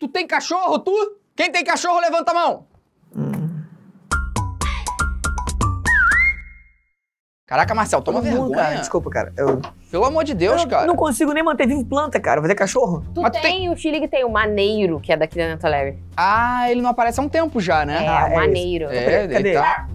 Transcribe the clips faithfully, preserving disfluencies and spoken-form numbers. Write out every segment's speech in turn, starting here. Tu tem cachorro, tu? Quem tem cachorro, levanta a mão. Hum. Caraca, Marcel, toma vergonha. Bom, cara. Desculpa, cara. Eu... Pelo amor de Deus, eu cara. Eu não consigo nem manter vivo planta, cara. Vou ter cachorro. Tu, Mas tem, tu tem o Chile que tem o Maneiro, que é daqui da Neto Leve. Ah, ele não aparece há um tempo já, né? É, ah, o é Maneiro. Isso. É, cadê? Ele tá...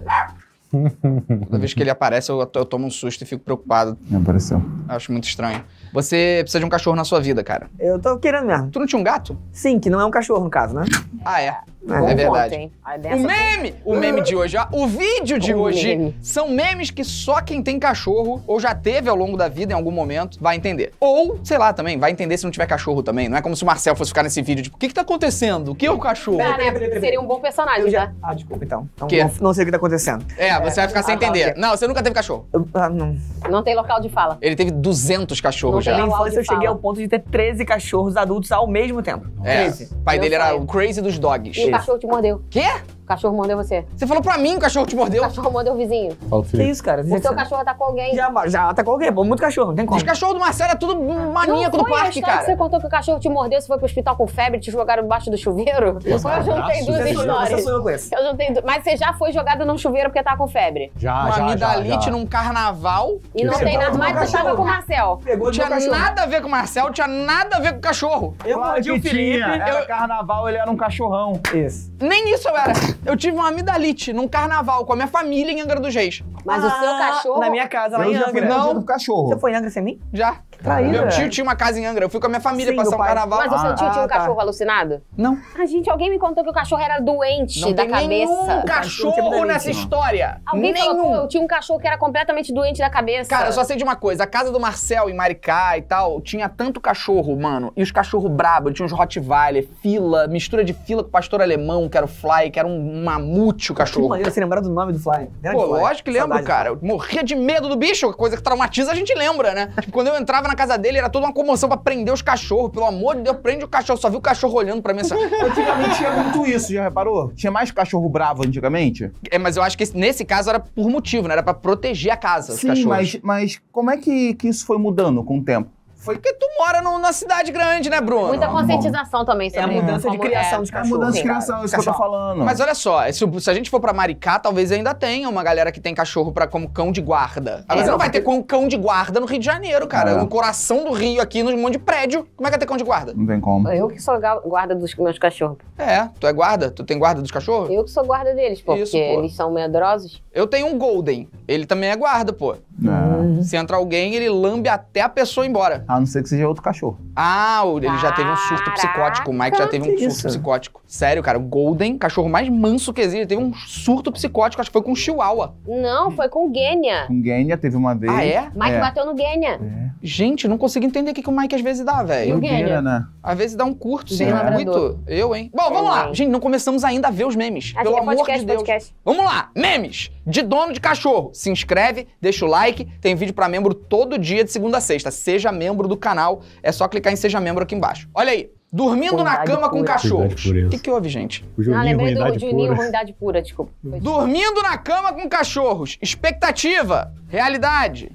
Toda vez que ele aparece, eu, eu tomo um susto e fico preocupado. Não apareceu. Acho muito estranho. Você precisa de um cachorro na sua vida, cara. Eu tô querendo mesmo. Tu não tinha um gato? Sim, que não é um cachorro, no caso, né? Ah, é. É, é verdade. O meme, o meme de hoje, o vídeo de hoje, são memes que só quem tem cachorro ou já teve ao longo da vida em algum momento vai entender. Ou, sei lá, também, vai entender se não tiver cachorro também. Não é como se o Marcel fosse ficar nesse vídeo, tipo, o que que tá acontecendo? O que é o cachorro? Não, né? Seria um bom personagem, já. Ah, desculpa, então. então que? Não, não sei o que tá acontecendo. É, você é, vai ficar sem ah, entender. Não, você nunca teve cachorro. Eu, ah, não. Não tem local de fala. Ele teve duzentos cachorros já. Na minha infância eu cheguei ao ponto de ter treze cachorros adultos ao mesmo tempo. É, o pai dele era o crazy dos dogs. O cachorro te mordeu. Quê? O cachorro mordeu você. Você falou pra mim que o cachorro te mordeu? O cachorro mordeu o vizinho. Fala, filho. Que isso, cara? O seu cachorro atacou alguém. Já, já atacou alguém. Muito cachorro, não tem como. Os cachorros do Marcelo é tudo maníaco do parque, cara. Você contou que o cachorro te mordeu, você foi pro hospital com febre, te jogaram debaixo do chuveiro? Eu juntei duas histórias. Eu juntei duas. Mas você já foi jogada num chuveiro porque tava com febre? Já, já. Uma amidalite num carnaval. E não tem nada mais que você tava com o Marcel. Não tinha nada a ver com o Marcel, tinha nada a ver com o cachorro. Eu mordi o Felipe. Era carnaval, ele era um cachorrão. Isso. Nem isso eu era. Eu tive uma amidalite num carnaval com a minha família em Angra dos Reis. Mas ah, o seu cachorro... Na minha casa, lá em Angra. Não, cachorro. Você foi em Angra sem mim? Já. Que traíra. Meu tio tinha uma casa em Angra. Eu fui com a minha família Sim, passar um carnaval. Mas o seu tio ah, tinha um tá. cachorro alucinado? Não. Ah, gente, alguém me contou que o cachorro era doente não da tem cabeça. Nenhum cachorro, cachorro nessa história. Alguém nenhum. Falou, eu tinha um cachorro que era completamente doente da cabeça. Cara, eu só sei de uma coisa. A casa do Marcel, em Maricá e tal, tinha tanto cachorro, mano. E os cachorros brabo. Tinha uns Rottweiler, fila, mistura de fila com pastor alemão, que era o Fly, que era um Um mamute o cachorro. Que você lembrar do nome do Fly? Pô, lógico que lembro, cara. Eu morria de medo do bicho, coisa que traumatiza a gente lembra, né? Tipo, quando eu entrava na casa dele, era toda uma comoção pra prender os cachorros. Pelo amor de Deus, prende o cachorro. Só vi o cachorro olhando pra mim. Assim. Antigamente tinha muito isso, já reparou? Tinha mais cachorro bravo antigamente? É, mas eu acho que nesse caso era por motivo, né? Era pra proteger a casa, os cachorros. Sim, mas, mas como é que, que isso foi mudando com o tempo? Foi porque tu mora no, na cidade grande, né, Bruno? Muita conscientização Bom, também sobre isso. É a mudança de criação é, de cachorro. É a mudança de criação, isso que eu tô falando. Mas olha só, se, se a gente for pra Maricá, talvez ainda tenha uma galera que tem cachorro pra, como cão de guarda. Agora é, você não vai ter como cão de guarda no Rio de Janeiro, cara. É. No coração do Rio, aqui, num monte de prédio. Como é que vai ter cão de guarda? Não tem como. Eu que sou guarda dos meus cachorros. É, tu é guarda? Tu tem guarda dos cachorros? Eu que sou guarda deles, pô, isso, porque pô. Eles são medrosos. Eu tenho um Golden. Ele também é guarda, pô. É. Se entra alguém, ele lambe até a pessoa ir embora. A não ser que seja outro cachorro. Ah, ele Caraca. já teve um surto psicótico. O Mike já teve um surto isso? psicótico. Sério, cara. O Golden, cachorro mais manso que existe, teve um surto psicótico. Acho que foi com o Chihuahua. Não, foi com o Guênia. Com o Guênia teve uma vez. Ah, é? Mike é. bateu no Guênia. É. Gente, não consigo entender o que, que o Mike às vezes dá, velho. O Guênia, né? Às vezes dá um curto, sem muito. Eu, hein? Bom, vamos lá. Gente, não começamos ainda a ver os memes. Acho Pelo é podcast, amor de Deus. Podcast. Vamos lá. Memes de dono de cachorro. Se inscreve, deixa o like. Tem vídeo pra membro todo dia de segunda a sexta. Seja membro. membro do canal, é só clicar em Seja Membro aqui embaixo. Olha aí, dormindo na cama com cachorros. O que que houve, gente? Não, lembrei do Juninho, ruindade pura, desculpa. Dormindo na cama com cachorros. Expectativa, realidade.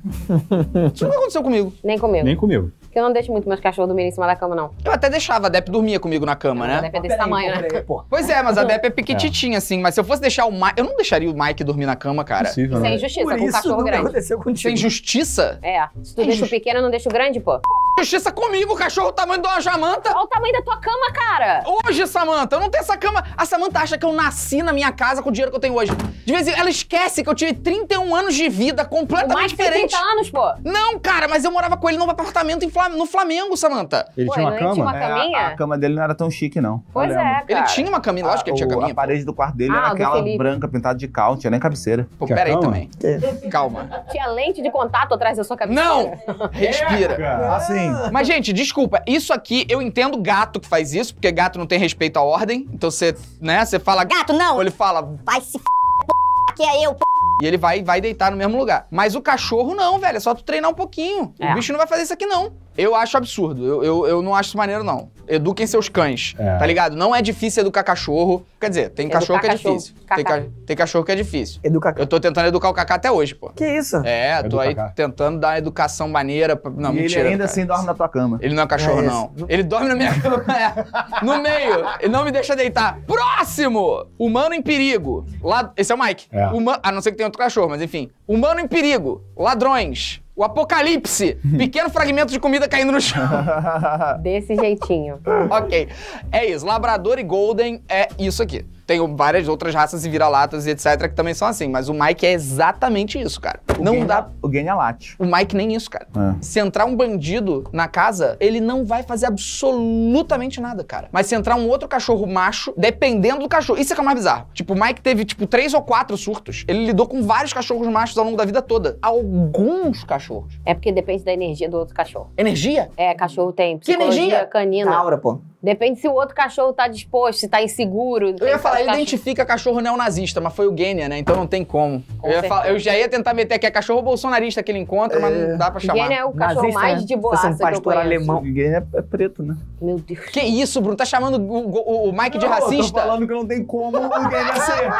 Isso não aconteceu comigo. Nem comigo. Nem comigo. Porque eu não deixo muito meus cachorros dormirem em cima da cama, não. Eu até deixava, a Depp dormia comigo na cama, né? A Depp é desse tamanho, né? Pois é, mas a Depp é piquititinha, assim. Mas se eu fosse deixar o Mike... Eu não deixaria o Mike dormir na cama, cara. Isso é injustiça com um cachorro grande. Aconteceu contigo. Isso é injustiça? É. Se tu deixa o pequeno, não deixa o grande, pô. Injustiça comigo, o cachorro o tamanho de uma Jamanta. Olha o tamanho da tua cama, cara. Hoje, Samanta, eu não tenho essa cama. A Samanta acha que eu nasci na minha casa com o dinheiro que eu tenho hoje. De vez em quando, ela esquece que eu tive trinta e um anos de vida completamente diferente. O Mike tem trinta anos, pô. Não, cara, mas eu morava com ele num apartamento em no Flamengo, Samanta. Ele Pô, tinha uma cama? Tinha uma é, a, a cama dele não era tão chique, não. Pois é, cara. Ele tinha uma caminha, lógico que ele tinha caminha. A, a parede do quarto dele ah, era aquela branca pintada de cal, não tinha nem cabeceira. Pô, peraí também. É. Calma. Tinha lente de contato atrás da sua cabeceira. Não! Respira. É, assim. Mas, gente, desculpa, isso aqui eu entendo gato que faz isso, porque gato não tem respeito à ordem. Então você, né, você fala gato, não. Ou ele fala vai se f***, que é eu, p***. E ele vai, vai deitar no mesmo lugar. Mas o cachorro não, velho. É só tu treinar um pouquinho. É. O bicho não vai fazer isso aqui, não. Eu acho absurdo, eu, eu, eu não acho isso maneiro, não. Eduquem seus cães, é. tá ligado? Não é difícil educar cachorro. Quer dizer, tem educar cachorro que é cachorro. difícil. Tem, ca... tem cachorro que é difícil. Educar. Eu tô tentando educar o Cacá até hoje, pô. Que isso? É, educar tô aí Cacá. tentando dar uma educação maneira. Pra... Não, e mentira. Ele ainda assim dorme na tua cama. Ele não é cachorro, é não. Ele dorme na minha cama. No meio. Ele não me deixa deitar. Próximo! Humano em perigo. Lad... Esse é o Mike. É. Uma... A não ser que tenha outro cachorro, mas enfim. Humano em perigo. Ladrões. O apocalipse. Pequeno fragmento de comida caindo no chão. Desse jeitinho. Ok. É isso. Labrador e Golden é isso aqui. Tem várias outras raças e vira-latas e etcétera que também são assim. Mas o Mike é exatamente isso, cara. O não dá... O ganha late. O Mike nem isso, cara. É. Se entrar um bandido na casa, ele não vai fazer absolutamente nada, cara. Mas se entrar um outro cachorro macho, dependendo do cachorro... Isso é que é mais bizarro. Tipo, o Mike teve, tipo, três ou quatro surtos. Ele lidou com vários cachorros machos ao longo da vida toda. Alguns cachorros. É porque depende da energia do outro cachorro. Energia? É, cachorro tem psicologia que energia? canina. Aura, pô. Depende se o outro cachorro tá disposto, se tá inseguro. Eu ia falar, ele cachorro... identifica cachorro neonazista, mas foi o Gênia, né? Então não tem como. Com eu, ia falar, eu já ia tentar meter que é cachorro bolsonarista que ele encontra, é... mas não dá pra chamar. Gênia é o cachorro nazista, mais né? de boaça um que eu conheço. Pastor alemão. Gênia é preto, né? Meu Deus. Que isso, Bruno? Tá chamando o, o, o Mike não, de racista? Eu tô falando que não tem como o Gênia ser.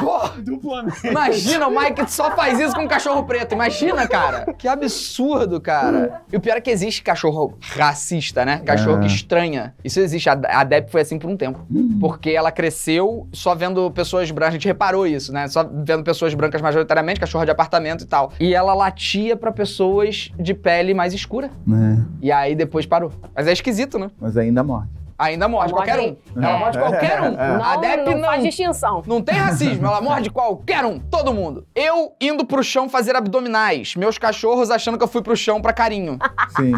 Pô, do planeta. Imagina, o Mike só faz isso com um cachorro preto. Imagina, cara. Que absurdo, cara. E o pior é que existe cachorro racista, né? Cachorro é. que estranha. Isso existe. A Deb foi assim por um tempo. Uhum. Porque ela cresceu só vendo pessoas brancas. A gente reparou isso, né? Só vendo pessoas brancas majoritariamente, cachorro de apartamento e tal. E ela latia pra pessoas de pele mais escura. É. E aí depois parou. Mas é esquisito, né? Mas ainda morre. Ainda morde qualquer um. É. Ela morde qualquer um. É. Não, a Deb não, não faz distinção. Não tem racismo, ela morde qualquer um. Todo mundo. Eu indo pro chão fazer abdominais. Meus cachorros achando que eu fui pro chão pra carinho. Sim.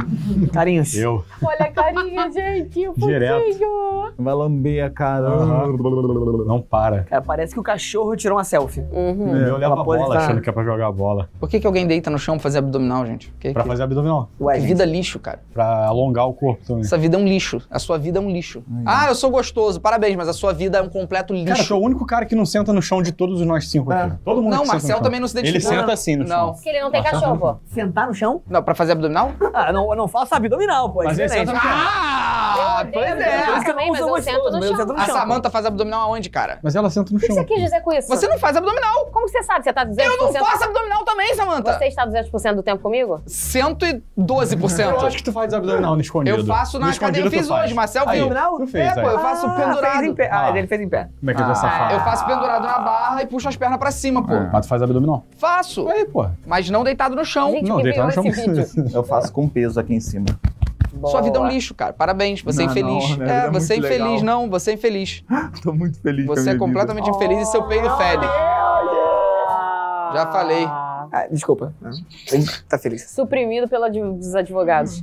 Carinho. Eu. Olha a carinha, gente. O fofinho. Vai lamber a cara. Uhum. Não para. Cara, parece que o cachorro tirou uma selfie. Uhum. Eu olhava a bola achando que é pra jogar a bola. Por que que alguém deita no chão pra fazer abdominal, gente? Que, pra que... fazer abdominal. Ué, que vida lixo, cara. Pra alongar o corpo também. Essa vida é um lixo. A sua vida é um lixo. Ai, ah, eu sou gostoso, parabéns, mas a sua vida é um completo lixo. Cara, eu sou o único cara que não senta no chão de todos nós cinco aqui. É. Todo mundo não, Marcel também não se dedica. Ele não, senta assim no não. chão. Porque ele não tem cachorro, pô. Sentar no chão? Não, pra fazer abdominal? Ah, não, eu não faço abdominal, pô. Mas ele senta no chão. Ah, pois é. é. Eu também, mas eu sento no chão. A Samanta faz abdominal aonde, cara? Mas ela senta no chão. O que você quis dizer com isso? Você não faz abdominal. Como você sabe? Você tá duzentos por cento? Eu não faço abdominal também, Samanta. Você está duzentos por cento do tempo comigo? cento e doze por cento. Eu acho que tu faz abdominal no escondido. Eu faço na academia. Eu fiz hoje, Marcel. Não, tu fez, é, pô, eu faço ah, pendurado. Em pé. Ah, ah, ele fez em pé. Como é que ah, eu safado? Eu faço pendurado na barra e puxo as pernas pra cima, pô. Ah, mas tu faz abdominal? Faço. Aí, pô. Mas não deitado no chão. Gente, não, deitado no chão. Eu faço com peso aqui em cima. Boa. Sua vida é um lixo, cara. Parabéns, você é infeliz. Não, é, você é infeliz, não, você é infeliz. Tô muito feliz. Você é completamente vida. infeliz oh, e seu peito oh, fede. Oh, Já falei. Ah, desculpa. Tá feliz. Suprimido pelos advogados.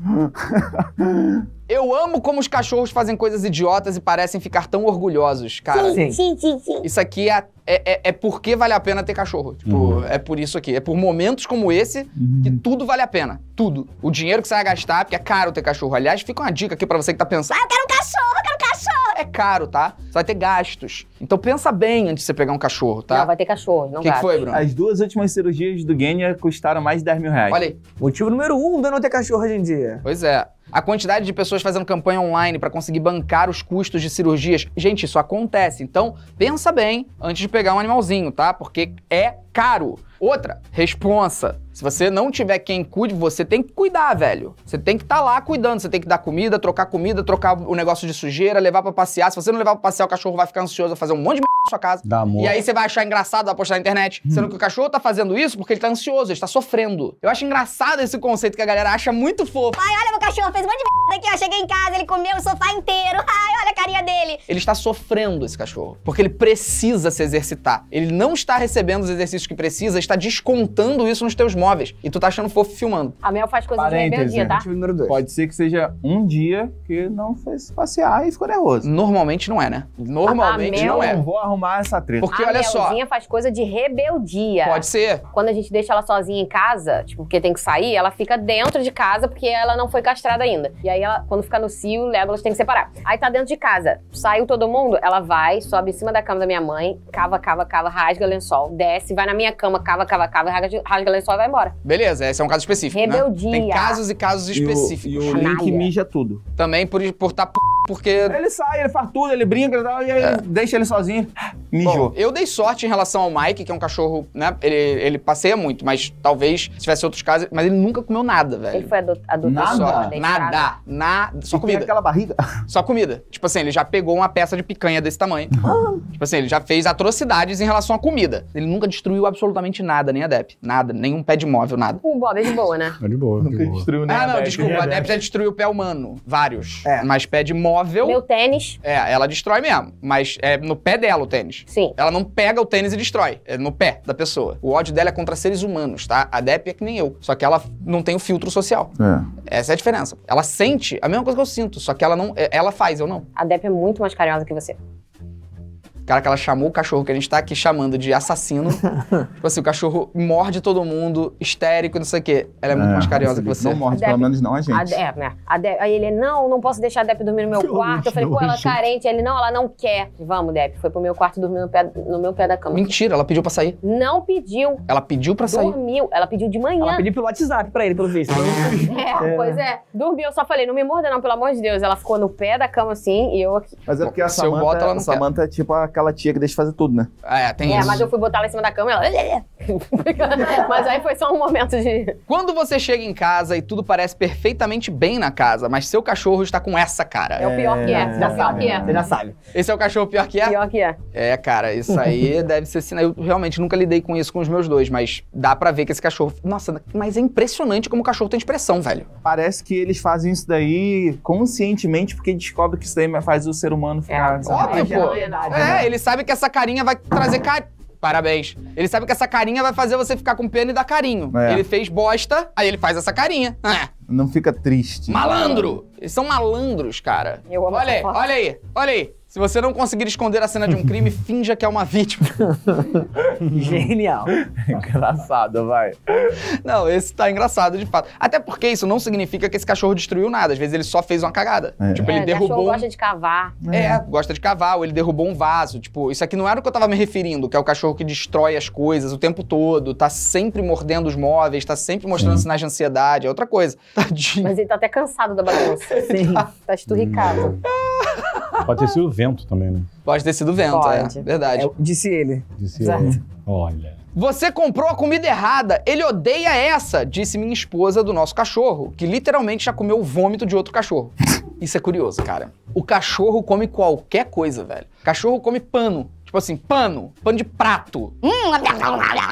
Eu amo como os cachorros fazem coisas idiotas e parecem ficar tão orgulhosos, cara. Sim, sim, sim, sim. Isso aqui é, é, é porque vale a pena ter cachorro. Tipo, uhum. é por isso aqui. É por momentos como esse uhum. que tudo vale a pena. Tudo. O dinheiro que você vai gastar, porque é caro ter cachorro. Aliás, fica uma dica aqui pra você que tá pensando: ah, eu quero um cachorro, eu quero um cachorro. É caro, tá? Você vai ter gastos. Então pensa bem antes de você pegar um cachorro, tá? Não, vai ter cachorro, não gasto. O que foi, Bruno? As duas últimas cirurgias do Gênia custaram mais de dez mil reais. Olha aí. Motivo número um de não ter cachorro hoje em dia. Pois é. A quantidade de pessoas fazendo campanha online pra conseguir bancar os custos de cirurgias. Gente, isso acontece. Então, pensa bem antes de pegar um animalzinho, tá? Porque é caro. Outra, responsa. Se você não tiver quem cuide, você tem que cuidar, velho. Você tem que estar lá cuidando. Você tem que dar comida, trocar comida, trocar o negócio de sujeira, levar pra passear. Se você não levar pra passear, o cachorro vai ficar ansioso, vai fazer um monte de merda na sua casa. Dá amor. E aí você vai achar engraçado, vai postar na internet. Hum. Sendo que o cachorro tá fazendo isso porque ele tá ansioso, ele tá sofrendo. Eu acho engraçado esse conceito que a galera acha muito fofo. Ai, olha meu cachorro, fez um monte de merda aqui, ó. Cheguei em casa, ele comeu o sofá inteiro. Ai, olha a carinha dele. Ele está sofrendo, esse cachorro. Porque ele precisa se exercitar. Ele não está recebendo os exercícios que precisa, está descontando isso nos teus móveis. E tu tá achando fofo filmando. A Mel faz coisas bem verdinha, tá? Pode ser que seja um dia que não fez passear e ficou nervoso. Normalmente não é, né? Normalmente não é. Eu não vou arrumar essa treta. Porque olha só. A Melzinha faz coisa de rebeldia. Pode ser. Quando a gente deixa ela sozinha em casa, tipo, porque tem que sair, ela fica dentro de casa porque ela não foi castrada ainda. E aí, ela, quando ficar no cio, o Legolas tem que separar. Aí tá dentro de casa. Saiu todo mundo, ela vai, sobe em cima da cama da minha mãe, cava, cava, cava, rasga o lençol, desce, vai na minha cama, cava, cava, cava, rasga, rasga o lençol e vai embora. Beleza, esse é um caso específico, rebeldia, né? Tem casos e casos específicos. E o, e o Link mija tudo. Também por por tá p... porque... Ele sai, ele faz tudo, ele brinca e tal, e aí é. deixa ele sozinho. Mijou. Bom, eu dei sorte em relação ao Mike, que é um cachorro, né? Ele, ele passeia muito, mas talvez se tivesse outros casos... Mas ele nunca comeu nada, velho. Ele foi adotado? Nada. Só, nada. Nada. Só comida. Aquela barriga? Só comida. Tipo assim, ele já pegou uma peça de picanha desse tamanho. Ah. Tipo assim, ele já fez atrocidades em relação à comida. Ele nunca destruiu absolutamente nada, nem a Depp. Nada, nenhum pé de móvel, nada. O Bob é de boa, né? É de boa. Nunca de boa. Destruiu nada. Ah, não, Depp, desculpa. A Depp já destruiu o pé humano. Vários. É. Mas pé de móvel... Meu tênis. É, ela destrói mesmo, mas é no pé dela o tênis. Sim. Ela não pega o tênis e destrói, é no pé da pessoa. O ódio dela é contra seres humanos, tá? A Depp é que nem eu, só que ela não tem o filtro social. É. Essa é a diferença. Ela sente a mesma coisa que eu sinto, só que ela não, ela faz, eu não. A Depp é muito mais carinhosa que você. Cara, que ela chamou o cachorro que a gente tá aqui chamando de assassino. Tipo assim, o cachorro morde todo mundo, histérico, não sei o quê. Ela é, é muito mais carinhosa que você. Não morde, pelo menos não a gente. A Depp, né? A Depp, aí ele, não, não posso deixar a Depp dormir no meu quarto. Eu falei, pô, ela é carente. Ele, não, ela não quer. Vamos, Depp. Foi pro meu quarto dormir no, pé, no meu pé da cama. Mentira, ela pediu pra sair. Não pediu. Ela pediu pra sair? Dormiu. Ela pediu de manhã. Ela pediu pelo WhatsApp pra ele, pelo visto. É, é, pois é. Dormiu, eu só falei, não me morda não, pelo amor de Deus. Ela ficou no pé da cama assim e eu aqui. Mas é porque a Samantha, boto, ela não a Samantha é tipo a aquela tia que deixa fazer tudo, né? É, tem é, isso. Mas eu fui botar ela em cima da cama e ela... Mas aí foi só um momento de... Quando você chega em casa e tudo parece perfeitamente bem na casa, mas seu cachorro está com essa cara. É, é o pior que é. Você já sabe. É. Você já sabe. Esse é o cachorro pior que é? Pior que é. É, cara, isso aí deve ser... Assim, eu realmente nunca lidei com isso com os meus dois, mas dá pra ver que esse cachorro... Nossa, mas é impressionante como o cachorro tem expressão, velho. Parece que eles fazem isso daí conscientemente porque descobre que isso daí faz o ser humano ficar... É, óbvio, pô. É, ele sabe que essa carinha vai trazer car... Parabéns. Ele sabe que essa carinha vai fazer você ficar com pena e dar carinho. É. Ele fez bosta, aí ele faz essa carinha. É. Não fica triste. Malandro! Eles são malandros, cara. Eu amo olha aí, olha aí, olha aí. Se você não conseguir esconder a cena de um crime, finja que é uma vítima. Genial. Engraçado, vai. Não, esse tá engraçado, de fato. Até porque isso não significa que esse cachorro destruiu nada. Às vezes ele só fez uma cagada. É. Tipo, é, ele derrubou... O cachorro gosta de cavar. É, é, gosta de cavar. Ou ele derrubou um vaso. Tipo, isso aqui não era o que eu tava me referindo, que é o cachorro que destrói as coisas o tempo todo, tá sempre mordendo os móveis, tá sempre mostrando Sim. sinais de ansiedade. É outra coisa. Tadinho. Mas ele tá até cansado da bagunça. Sim. Tá, tá esturricado. Pode ter sido o vento também, né? Pode ter sido o vento, Pode. é. Verdade. É, disse ele. Disse Exato. ele. Olha. Você comprou a comida errada, ele odeia essa, disse minha esposa do nosso cachorro, que literalmente já comeu o vômito de outro cachorro. Isso é curioso, cara. O cachorro come qualquer coisa, velho. O cachorro come pano. Tipo assim, pano, pano de prato.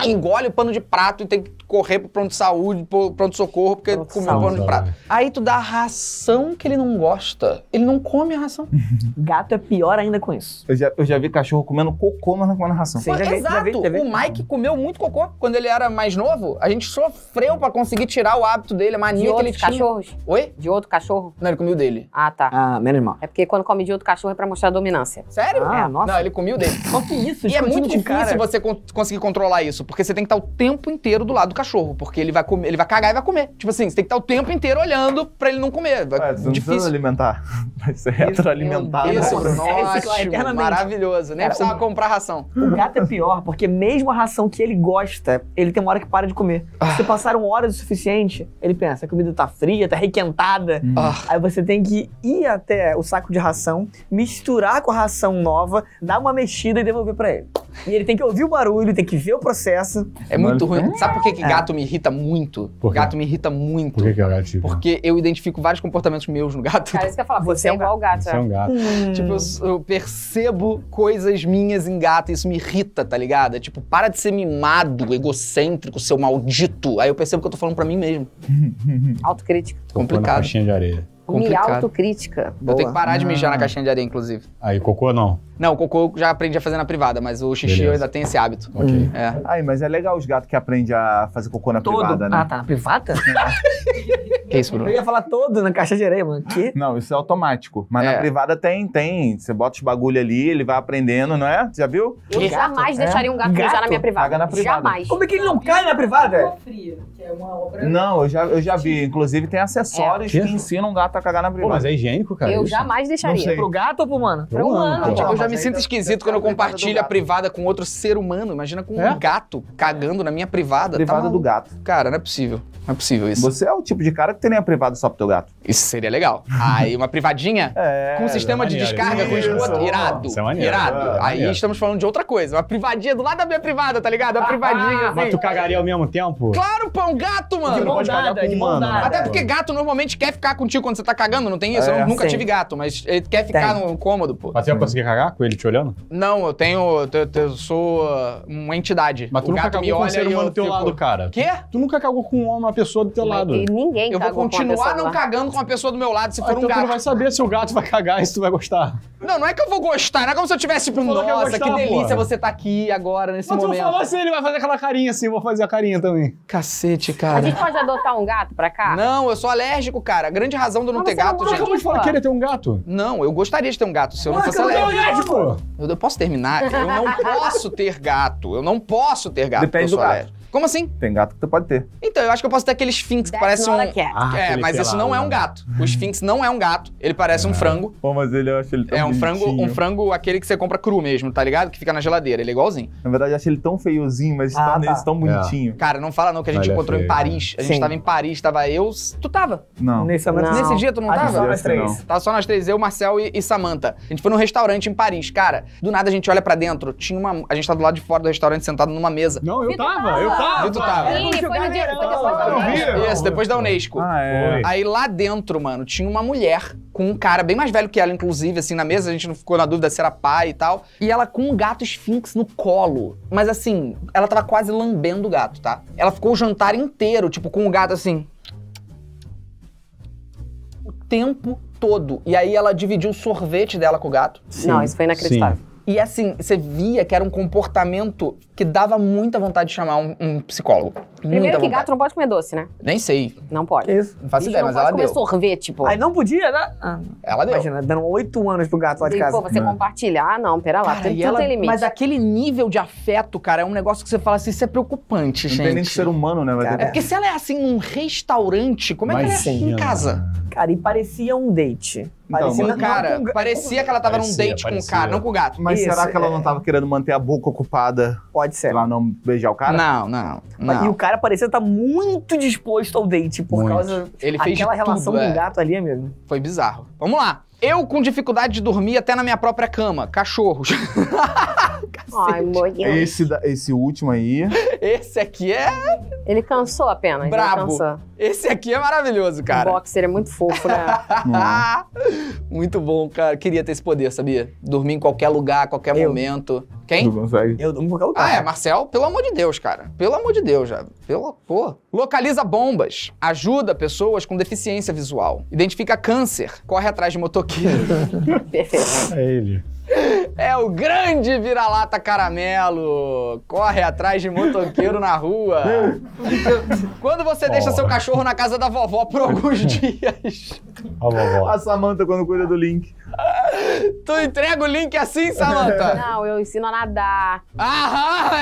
Engole o pano de prato e tem que correr pro pronto de saúde, pro pronto socorro, porque pronto comeu saúde, pano de prato. Aí tu dá a ração que ele não gosta. Ele não come a ração. Gato é pior ainda com isso. Eu já, eu já vi cachorro comendo cocô, mas não comendo ração. Sim, já exato. Já vi, já vi. O Mike comeu muito cocô. Quando ele era mais novo, a gente sofreu pra conseguir tirar o hábito dele, a mania de que ele tinha. De outros cachorros? Oi? De outro cachorro? Não, ele comeu dele. Ah, tá. Ah, menos mal. É porque quando come de outro cachorro é pra mostrar a dominância. Sério? Ah, é, nossa. Não, ele comeu dele. Só que isso, e é muito difícil cara. você con conseguir controlar isso, porque você tem que estar o tempo inteiro do lado do cachorro, porque ele vai comer, ele vai cagar e vai comer. Tipo assim, você tem que estar o tempo inteiro olhando pra ele não comer. Vai, é, você não precisa alimentar, vai ser retroalimentado. Isso, é nossa, maravilhoso. Nem é, precisava o, comprar ração. O gato é pior, porque mesmo a ração que ele gosta, ele tem uma hora que para de comer. Ah. Se passaram horas o suficiente, ele pensa, a comida tá fria, tá requentada. Ah. Aí você tem que ir até o saco de ração, misturar com a ração nova, dar uma mexida e devolver pra ele. E ele tem que ouvir o barulho, tem que ver o processo. É muito ruim. Sabe por que, que gato é. me irrita muito? Por gato me irrita muito. Por que, que é o gato? Porque eu identifico vários comportamentos meus no gato. Cara, isso que eu ia falar, você, você é igual ao gato. Você é um gato. Hum. Tipo, eu, eu percebo coisas minhas em gato e isso me irrita, tá ligado? É tipo, para de ser mimado, egocêntrico, seu maldito. Aí eu percebo que eu tô falando pra mim mesmo. Autocrítica. Complicado. Caixinha de areia. Complicado. Minha autocrítica. Eu Boa. tenho que parar de mijar ah. na caixinha de areia, inclusive. Aí, cocô não. Não, o cocô eu já aprendi a fazer na privada, mas o xixi Beleza. eu ainda tenho esse hábito. Ok. É. Ai, mas é legal os gatos que aprendem a fazer cocô na todo. privada, né? Ah, tá. Na privada? Que isso, Bruno? Eu ia falar todo na caixa de areia, mano. Que? Não, isso é automático. Mas é. na privada tem, tem. Você bota os bagulho ali, ele vai aprendendo, não é? Já viu? Eu que jamais gato? deixaria um gato, gato mijar na minha privada. Caga na privada. Jamais. Como é que ele não cai na privada? Frio, que é uma obra... Não, eu já, eu já vi. Inclusive tem acessórios é. que ensinam um gato a cagar na privada. Pô, mas é higiênico, cara. Eu isso. jamais deixaria. Pro gato ou pro humano? Pro humano. Pro humano. Eu me sinto esquisito quando eu compartilho a privada com outro ser humano. Imagina com é? um gato cagando na minha privada. Privada tá do gato. Cara, não é possível. Não é possível isso. Você é o tipo de cara que teria a privada só pro teu gato. Isso seria legal. Aí uma privadinha é, com um sistema é de descarga isso. com esgoto. Irado. Isso é maneiro. Irado. É, Aí é estamos falando de outra coisa. Uma privadinha do lado da minha privada, tá ligado? Uma ah, privadinha ah, assim. Mas tu cagaria ao mesmo tempo? Claro, pô. Um gato, mano. De bondada, de bondada. Até porque gato normalmente quer ficar contigo quando você tá cagando. Não tem isso? É, eu nunca sim. tive gato, mas ele quer ficar tem. no cômodo, pô. Mas você vai conseguir cagar com ele te olhando? Não, eu tenho... Eu, eu sou uma entidade. Mas tu o nunca cagou com um ser humano do teu lado, cara. Quê? Tu nunca cagou com uma pessoa do teu mas lado. E ninguém Eu vou continuar não cagando com uma pessoa do meu lado se ah, for então um gato. Tu não vai saber se o gato vai cagar e se tu vai gostar. Não, não é que eu vou gostar. Não é como se eu tivesse tipo, nossa, que, gostar, que delícia pô. você tá aqui agora, nesse mas momento. Mas tu falou assim, ele vai fazer aquela carinha assim, eu vou fazer a carinha também. Cacete, cara. A gente pode adotar um gato pra cá? Não, eu sou alérgico, cara. A grande razão de eu não mas ter gato, não gente... Mas você falar que ele ter um gato? Não, eu gostaria de ter um gato se eu não fosse alérgico. Eu posso terminar? Eu não posso ter gato. Eu não posso ter gato. Depende do gato. Como assim? Tem gato que tu pode ter. Então, eu acho que eu posso ter aquele Sphinx que parece um... Ah, é, mas esse não é um gato. O Sphinx não é um gato, ele parece é. um frango. Pô, mas ele eu acho ele tão É um bonitinho. frango, um frango aquele que você compra cru mesmo, tá ligado? Que fica na geladeira, ele é igualzinho. Na verdade, eu acho ele tão feiozinho, mas ah, tá. nesse tão bonitinho. É. Cara, não fala não que a gente Olha encontrou feio, em Paris. Né? A gente Sim. tava em Paris, tava eu... Tu tava? Não. Nesse, não. nesse dia tu não tava? Só nós três. Tava só nós três, eu, Marcel e, e Samantha. A gente foi num restaurante em Paris, cara. Do nada a gente olha pra dentro, tinha uma... A gente tá do lado de fora do restaurante sentado numa mesa. Não, eu tava, eu tava. Tu tava. Sim, foi no dia, foi depois da Unesco. Isso, depois da Unesco. Ah, é. Aí lá dentro, mano, tinha uma mulher com um cara bem mais velho que ela, inclusive, assim, na mesa. A gente não ficou na dúvida se era pai e tal. E ela com um gato Sphinx no colo. Mas assim, ela tava quase lambendo o gato, tá? Ela ficou o jantar inteiro, tipo, com o gato assim... O tempo todo. E aí ela dividiu o sorvete dela com o gato. Sim. Não, isso foi inacreditável. Sim. E assim, você via que era um comportamento que dava muita vontade de chamar um, um psicólogo. Primeiro muita que vontade. Gato não pode comer doce, né? Nem sei. Não pode. Isso. Não faço ideia, mas ela deu. Não pode comer sorvete, pô. Aí não podia, né? Ah, ela deu. Imagina, dando oito anos pro gato lá de e, casa. Pô, você não. compartilhar, ah, não, pera lá, cara, tem, ela, tem limite. Mas aquele nível de afeto, cara, é um negócio que você fala assim, isso é preocupante, não gente. Não tem nem que ser humano, né? Cara, é porque se ela é assim num restaurante, como é que mas ela é assim, em casa? Cara, e parecia um date. Parecia, então, cara, com... parecia que ela tava parecia, num date parecia. com o cara, não com o gato. Mas Isso, será que ela é... não tava querendo manter a boca ocupada? Pode ser. Pra não beijar o cara? Não, não, não. E o cara parecia estar muito disposto ao date por muito. causa Ele fez aquela relação tudo, com o é. gato ali, amigo. Foi bizarro. Vamos lá. Eu com dificuldade de dormir até na minha própria cama. Cachorros. Ai, esse, esse último aí... Esse aqui é... Ele cansou apenas. Brabo. Ele cansou. Esse aqui é maravilhoso, cara. O boxer é muito fofo, né? Muito bom, cara. Queria ter esse poder, sabia? Dormir em qualquer lugar, a qualquer Eu. momento. Quem? Não consegue. Eu durmo em qualquer lugar. Ah, é, Marcel? Pelo amor de Deus, cara. Pelo amor de Deus, já. Pelo... Pô. Localiza bombas. Ajuda pessoas com deficiência visual. Identifica câncer. Corre atrás de motoqueiro. Perfeito. É ele. É o grande vira-lata caramelo. Corre atrás de motoqueiro na rua. Quando você deixa oh. seu cachorro na casa da vovó por alguns dias. A vovó. A Samantha quando cuida do Link. Tu entrega o Link assim, Samantha? Não, eu ensino a nadar. Aham,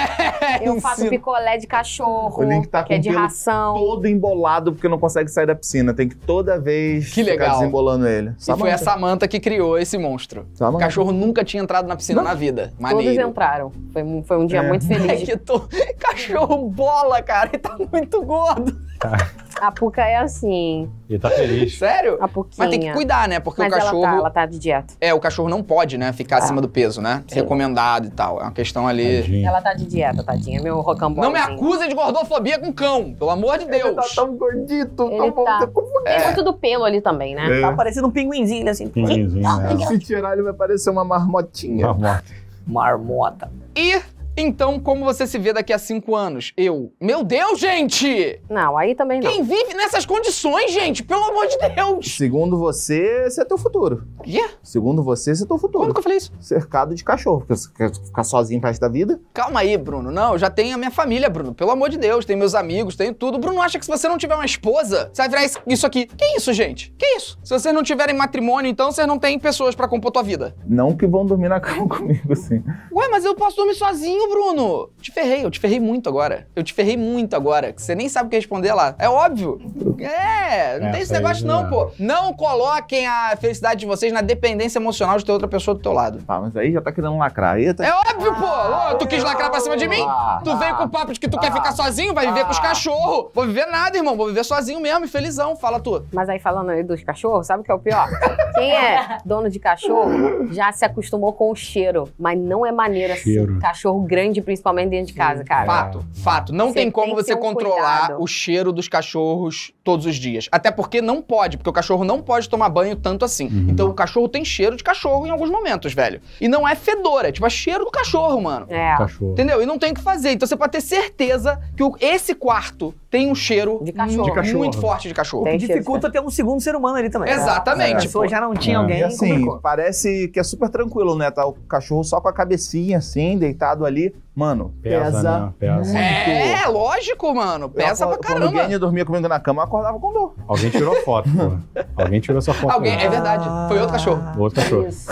é. Eu faço picolé de cachorro. O Link tá com o pelo todo embolado porque não consegue sair da piscina. Tem que toda vez que legal. ficar desembolando ele. E Samantha. foi a Samantha que criou esse monstro. Samantha. O cachorro nunca tinha entrado na piscina não. na vida. Maneiro. Todos entraram. Foi, foi um dia é. muito feliz. É que tô... Cachorro bola, cara. Ele tá muito gordo. Tá. A Puca é assim. Ele tá feliz. Sério? A Puquinha. Mas tem que cuidar, né? Porque Mas o cachorro... Ela tá, ela tá de dieta. É, o cachorro não pode, né? Ficar ah. acima do peso, né? Sim. Recomendado e tal. É uma questão ali... Tadinha. Ela tá de dieta, tadinha. Meu rocambole. Não me acusa de gordofobia com cão. Pelo amor de Deus. Ele tá tão gordito. Tão tá. É. Tem muito do pelo ali também, né? É. Tá parecendo um pinguinzinho, assim. Pinguinzinho, né? Se tirar, ele vai parecer uma marmotinha. Marmota. Marmota. E... Então, como você se vê daqui a cinco anos? Eu... Meu Deus, gente! Não, aí também não. Quem vive nessas condições, gente? Pelo amor de Deus! Segundo você, você é teu futuro. O quê? Segundo você, você é teu futuro. Como que eu falei isso? Cercado de cachorro, porque você quer ficar sozinho pro resto da vida. Calma aí, Bruno. Não, eu já tenho a minha família, Bruno. Pelo amor de Deus, tenho meus amigos, tenho tudo. Bruno acha que se você não tiver uma esposa, você vai virar isso aqui. Que isso, gente? Que isso? Se vocês não tiverem matrimônio, então vocês não têm pessoas pra compor tua vida. Não que vão dormir na cama comigo, assim. Ué, mas eu posso dormir sozinho, Bruno. Te ferrei, eu te ferrei muito agora. Eu te ferrei muito agora, que você nem sabe o que responder lá. É óbvio. É, não é, tem esse negócio não, não, pô. Não coloquem a felicidade de vocês na dependência emocional de ter outra pessoa do teu lado. Ah, mas aí já tá querendo lacrar. Aí tá... É óbvio, pô. Ah, oh, tu quis lacrar pra cima de mim? Ah, tu veio com o papo de que tu ah, quer ficar sozinho, vai viver ah, com os cachorros. Vou viver nada, irmão. Vou viver sozinho mesmo e felizão. Fala tu. Mas aí falando aí dos cachorros, sabe o que é o pior? Quem é dono de cachorro já se acostumou com o cheiro, mas não é maneiro assim. Cachorro grande. Grande, principalmente dentro de casa, cara. Fato, fato. Não tem como você controlar o cheiro dos cachorros todos os dias. Até porque não pode, porque o cachorro não pode tomar banho tanto assim. Uhum. Então o cachorro tem cheiro de cachorro em alguns momentos, velho. E não é fedor, é tipo, é cheiro do cachorro, mano. É. Cachorro. Entendeu? E não tem o que fazer. Então você pode ter certeza que esse quarto tem um cheiro de cachorro. De cachorro. Muito forte de cachorro. Tem dificulta ter um segundo ser humano ali também. Exatamente. É. Tipo, já não tinha é. alguém. E assim, complicou. Parece que é super tranquilo, né? Tá o cachorro só com a cabecinha assim, deitado ali. Mano, pesa, pesa, né? Pesa. É, lógico, mano. Pesa eu, pra caramba. Quando alguém dormia comigo na cama, eu acordava com dor. Alguém tirou foto, pô. Alguém tirou sua foto. Alguém, é verdade. Foi outro cachorro. Outro cachorro. Isso.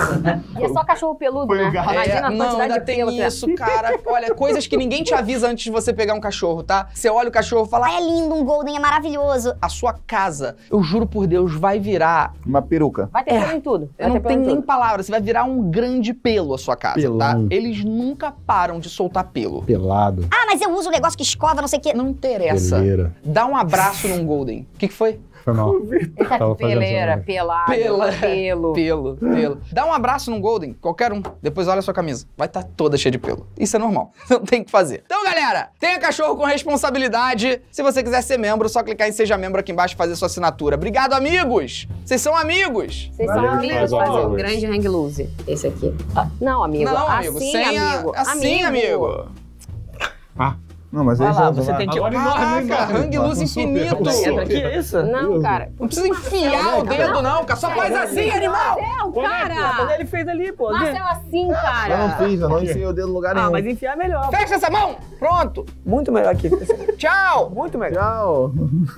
E é só cachorro peludo, Foi né? Imagina é, a não, ainda de tem pelo, isso, cara. Olha, coisas que ninguém te avisa antes de você pegar um cachorro, tá? Você olha o cachorro e fala, ah, é lindo, um Golden, é maravilhoso. A sua casa, eu juro por Deus, vai virar... Uma peruca. Vai ter é. pelo em tudo. Vai eu não tenho nem palavra. Você vai virar um grande pelo a sua casa, Pelão. tá? Eles nunca param de soltar pelo. Pelado. Ah, mas eu uso um negócio que escova, não sei o quê. Não interessa. Peleira. Dá um abraço num Golden. O que que foi? Foi mal. Tá peleira, pelado, Pela... pelo. Pelo, pelo. Dá um abraço num Golden, qualquer um. Depois olha a sua camisa. Vai estar tá toda cheia de pelo. Isso é normal. Não tem o que fazer. Então, galera, tenha cachorro com responsabilidade. Se você quiser ser membro, só clicar em Seja Membro aqui embaixo e fazer sua assinatura. Obrigado, amigos! Vocês são amigos! Vocês são amigos, fazer um grande hang loose. Esse aqui. Ah. Não, amigo. Não, amigo. Assim, sem amigo. A... Assim, amigo. amigo. Ah. Não, mas aí lá, você lá. tem que... Agora Caraca, hang loose infinito! O que é isso? Não, cara. Não precisa enfiar o dedo, não, cara. Só faz assim, animal! Marcel, cara! Ele fez ali, pô. Marcel, assim, cara. Eu não fiz, eu não enfiei o dedo no lugar nenhum. Ah, mas enfiar é melhor. Fecha essa mão! Pronto! Muito melhor aqui. Tchau! Muito melhor. Tchau!